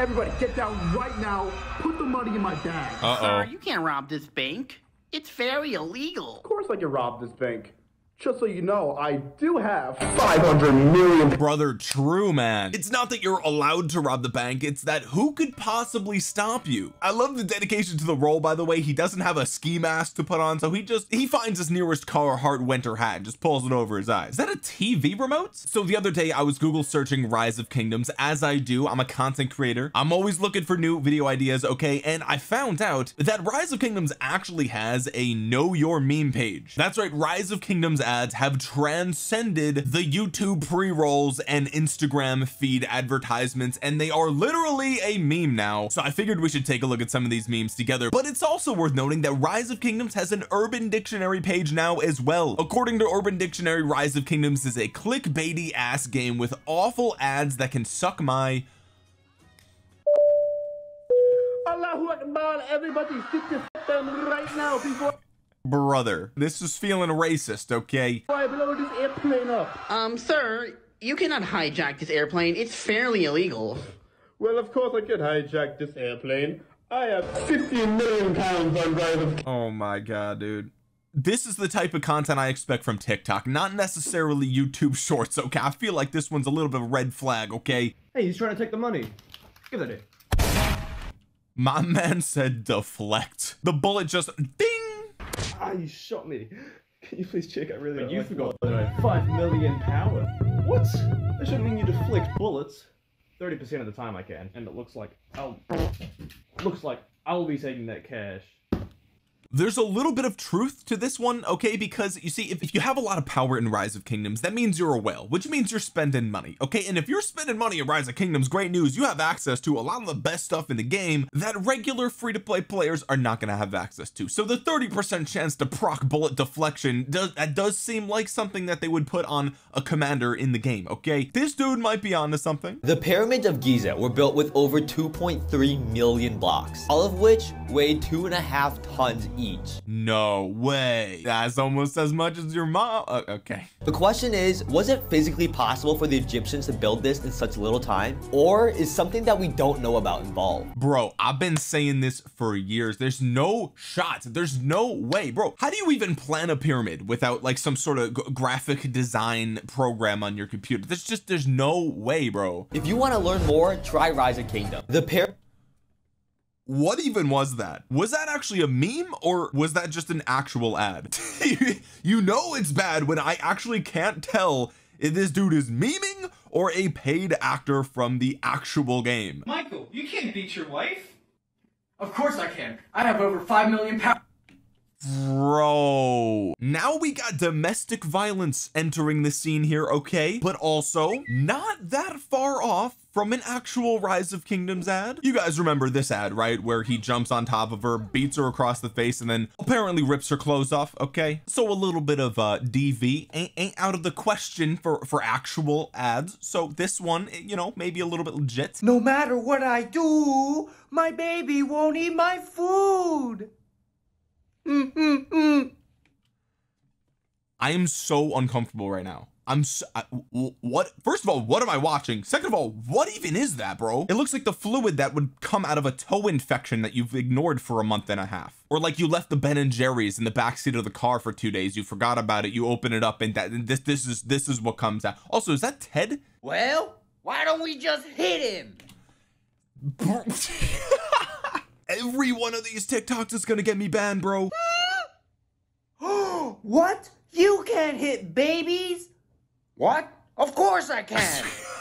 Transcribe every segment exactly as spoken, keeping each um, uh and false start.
Everybody get down right now. Put the money in my bag. Uh-oh. Sir, you can't rob this bank. It's very illegal. Of course I can rob this bank. Just so you know, I do have five hundred million. Brother, true, man. It's not that you're allowed to rob the bank. It's that who could possibly stop you? I love the dedication to the role, by the way. He doesn't have a ski mask to put on. So he just, he finds his nearest Carhartt winter hat and just pulls it over his eyes. Is that a T V remote? So the other day I was Google searching Rise of Kingdoms, as I do. I'm a content creator. I'm always looking for new video ideas. Okay. And I found out that Rise of Kingdoms actually has a Know Your Meme page. That's right. Rise of Kingdoms ads have transcended the YouTube pre-rolls and Instagram feed advertisements, and they are literally a meme now. So I figured we should take a look at some of these memes together. But it's also worth noting that Rise of Kingdoms has an Urban Dictionary page now as well. According to Urban Dictionary, Rise of Kingdoms is a clickbaity ass game with awful ads that can suck my Allahu Akbar. Everybody sit this down right now before. Brother, this is feeling racist, okay? Why blow this airplane up? Um, sir, you cannot hijack this airplane. It's fairly illegal. Well, of course I could hijack this airplane. I have fifty million pounds on Rise of. Oh my God, dude. This is the type of content I expect from TikTok, not necessarily YouTube shorts, okay? I feel like this one's a little bit of a red flag, okay? Hey, he's trying to take the money. Give that it. My man said deflect. The bullet just ding. Ah, you shot me. Can you please check? I really don't. You like forgot that I have five million power. What? That shouldn't mean you deflect bullets. thirty percent of the time I can. And it looks like I'll... Looks like I'll be taking that cash. There's a little bit of truth to this one, okay? Because you see, if, if you have a lot of power in Rise of Kingdoms, that means you're a whale, which means you're spending money, okay? And if you're spending money in Rise of Kingdoms, great news, you have access to a lot of the best stuff in the game that regular free-to-play players are not going to have access to. So the thirty percent chance to proc bullet deflection does that does seem like something that they would put on a commander in the game, okay? This dude might be onto something. The pyramids of Giza were built with over two point three million blocks, all of which weighed two and a half tons each. Each. No way. That's almost as much as your mom. Uh, okay. The question is, was it physically possible for the Egyptians to build this in such little time? Or is something that we don't know about involved? Bro, I've been saying this for years. There's no shots. There's no way, bro. How do you even plan a pyramid without like some sort of graphic design program on your computer? There's just, there's no way, bro. If you want to learn more, try Rise of Kingdom. The pair. What even was that? Was that actually a meme or was that just an actual ad? You know it's bad when I actually can't tell if this dude is memeing or a paid actor from the actual game. Michael, you can't beat your wife. Of course I can. I have over five million pounds. Bro, now we got domestic violence entering the scene here, okay? But also not that far off from an actual Rise of Kingdoms ad. You guys remember this ad, right? Where he jumps on top of her, beats her across the face, and then apparently rips her clothes off. Okay. So a little bit of uh D V ain't, ain't out of the question for, for actual ads. So this one, you know, maybe a little bit legit. No matter what I do, my baby won't eat my food. Mm, mm, mm. I am so uncomfortable right now. I'm so, I, what, first of all, what am I watching? Second of all, what even is that, bro? It looks like the fluid that would come out of a toe infection that you've ignored for a month and a half, or like you left the Ben and Jerry's in the backseat of the car for two days. You forgot about it. You open it up and that and this, this is, this is what comes out. Also, is that Ted? Well, why don't we just hit him? Every one of these TikToks is going to get me banned, bro. What? You can't hit babies? What? Of course I can.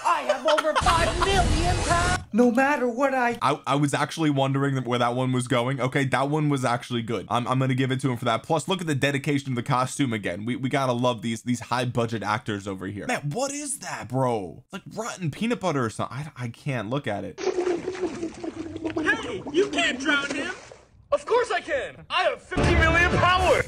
I have over five million pounds. No matter what I... I I was actually wondering where that one was going. Okay, that one was actually good. I'm, I'm going to give it to him for that. Plus, look at the dedication of the costume again. We, we got to love these these high-budget actors over here. Man, what is that, bro? It's like rotten peanut butter or something. I, I can't look at it. Hey, you can't drown him. Of course I can. I have fifty million power.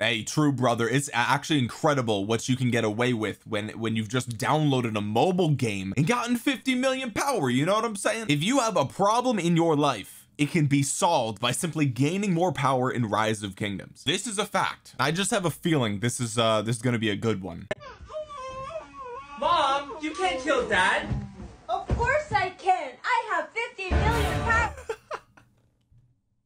Hey, true, brother. It's actually incredible what you can get away with when when you've just downloaded a mobile game and gotten fifty million power. You know what I'm saying? If you have a problem in your life, it can be solved by simply gaining more power in Rise of Kingdoms. This is a fact. I just have a feeling this is uh this is gonna be a good one. Mom, you can't kill Dad. Of course I can. I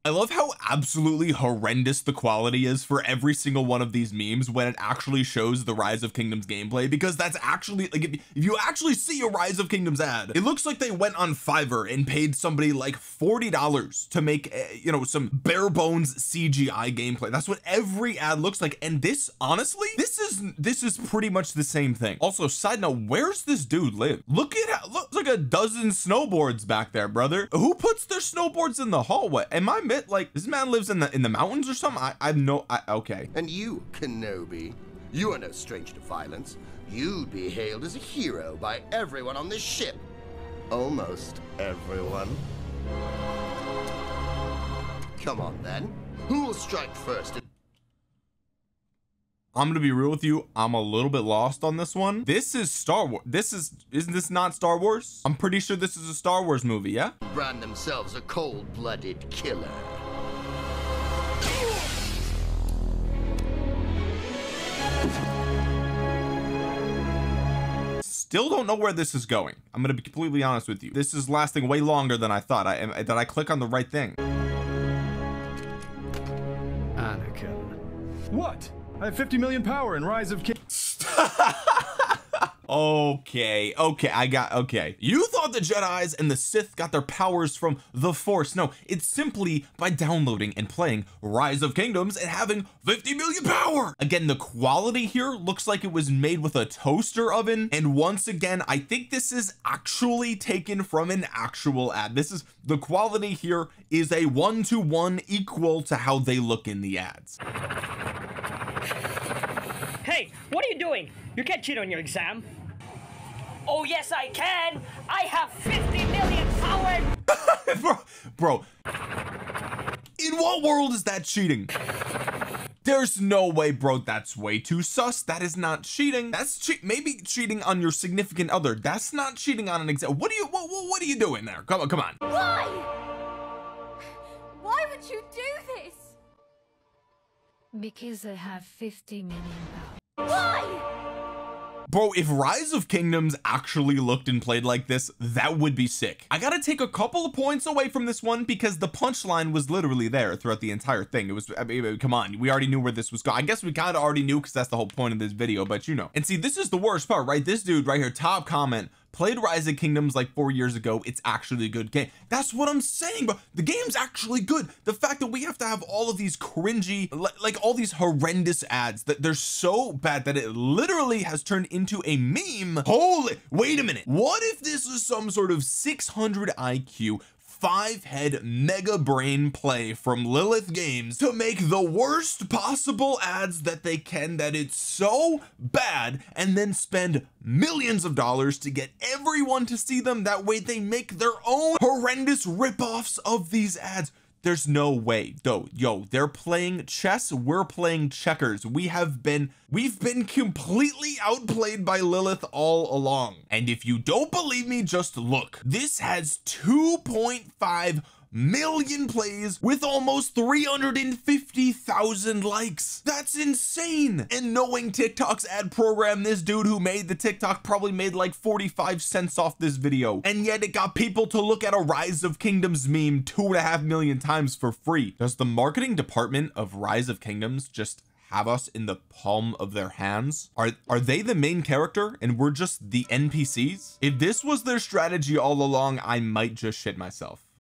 I love how absolutely horrendous the quality is for every single one of these memes when it actually shows the Rise of Kingdoms gameplay, because that's actually like, if you actually see a Rise of Kingdoms ad, it looks like they went on Fiverr and paid somebody like forty dollars to make a, you know, some bare bones C G I gameplay. That's what every ad looks like. And this, honestly, this is this is pretty much the same thing. Also, side note, where's this dude live? Look at how, looks like a dozen snowboards back there, brother. Who puts their snowboards in the hallway? Am I missing? Like, this man lives in the in the mountains or something? I I've no I okay. And you, Kenobi, you are no stranger to violence. You'd be hailed as a hero by everyone on this ship. Almost everyone. Come on then. Who will strike first? I'm gonna be real with you, I'm a little bit lost on this one. This is Star Wars. This is isn't this not Star Wars? I'm pretty sure this is a Star Wars movie, yeah? Brand themselves a cold-blooded killer. Still don't know where this is going. I'm gonna be completely honest with you. This is lasting way longer than I thought. I that I click on the right thing. Anakin. What? I have fifty million power in Rise of Kingdoms. okay okay I got okay you thought the Jedis and the Sith got their powers from the Force. No, it's simply by downloading and playing Rise of Kingdoms and having fifty million power. Again, the quality here looks like it was made with a toaster oven, and once again I think this is actually taken from an actual ad. This is the quality here is a one-to-one equal to how they look in the ads. Hey, what are you doing? You can't cheat on your exam. Oh yes I can, I have fifty million power. bro, bro, in what world is that cheating? There's no way, bro. That's way too sus. That is not cheating. That's che maybe cheating on your significant other. That's not cheating on an exam. What are you, what, what, what are you doing there? Come on, come on. Why? Why would you do this? Because I have fifty million power. Why? Bro, if Rise of Kingdoms actually looked and played like this, that would be sick. I gotta take a couple of points away from this one because the punchline was literally there throughout the entire thing. It was, I mean, come on, we already knew where this was going. I guess we kind of already knew because that's the whole point of this video, but you know. And see, this is the worst part, right? This dude right here, top comment, played Rise of Kingdoms like four years ago. It's actually a good game. That's what I'm saying, but the game's actually good. The fact that we have to have all of these cringy, like, like all these horrendous ads that they're so bad that it literally has turned into a meme. Holy, wait a minute. What if this is some sort of six hundred I Q five head mega brain play from Lilith Games to make the worst possible ads that they can, that it's so bad, and then spend millions of dollars to get everyone to see them? That way they make their own horrendous ripoffs of these ads. There's no way though. Yo, they're playing chess, we're playing checkers. We have been we've been completely outplayed by Lilith all along. And if you don't believe me, just look. This has two point five million plays with almost three hundred fifty thousand likes. That's insane. And knowing TikTok's ad program, this dude who made the TikTok probably made like forty-five cents off this video, and yet it got people to look at a Rise of Kingdoms meme two and a half million times for free. Does the marketing department of Rise of Kingdoms just have us in the palm of their hands? Are are they the main character and we're just the N P Cs? If this was their strategy all along, I might just shit myself.